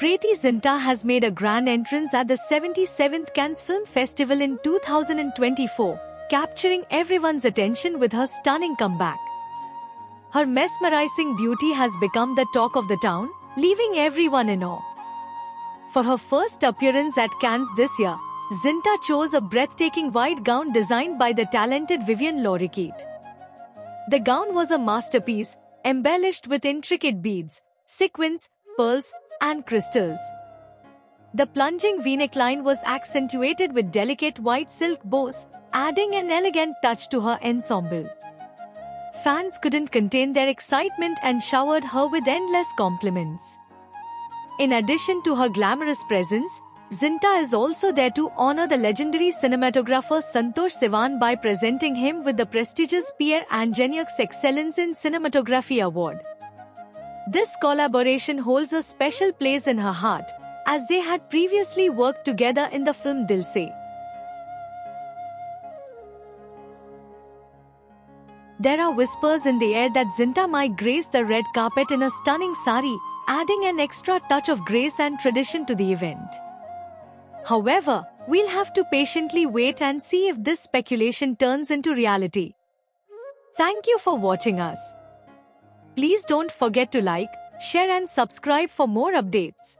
Preity Zinta has made a grand entrance at the 77th Cannes Film Festival in 2024, capturing everyone's attention with her stunning comeback. Her mesmerizing beauty has become the talk of the town, leaving everyone in awe. For her first appearance at Cannes this year, Zinta chose a breathtaking white gown designed by the talented Vivienne Laurent. The gown was a masterpiece, embellished with intricate beads, sequins, pearls, and crystals. The plunging V-neckline was accentuated with delicate white silk bows, adding an elegant touch to her ensemble. Fans couldn't contain their excitement and showered her with endless compliments. In addition to her glamorous presence, Zinta is also there to honor the legendary cinematographer Santosh Sivan by presenting him with the prestigious Pierre Angenieux Excellence in Cinematography Award. This collaboration holds a special place in her heart, as they had previously worked together in the film Dil Se. There are whispers in the air that Zinta might grace the red carpet in a stunning sari, adding an extra touch of grace and tradition to the event. However, we'll have to patiently wait and see if this speculation turns into reality. Thank you for watching us. Please don't forget to like, share and subscribe for more updates.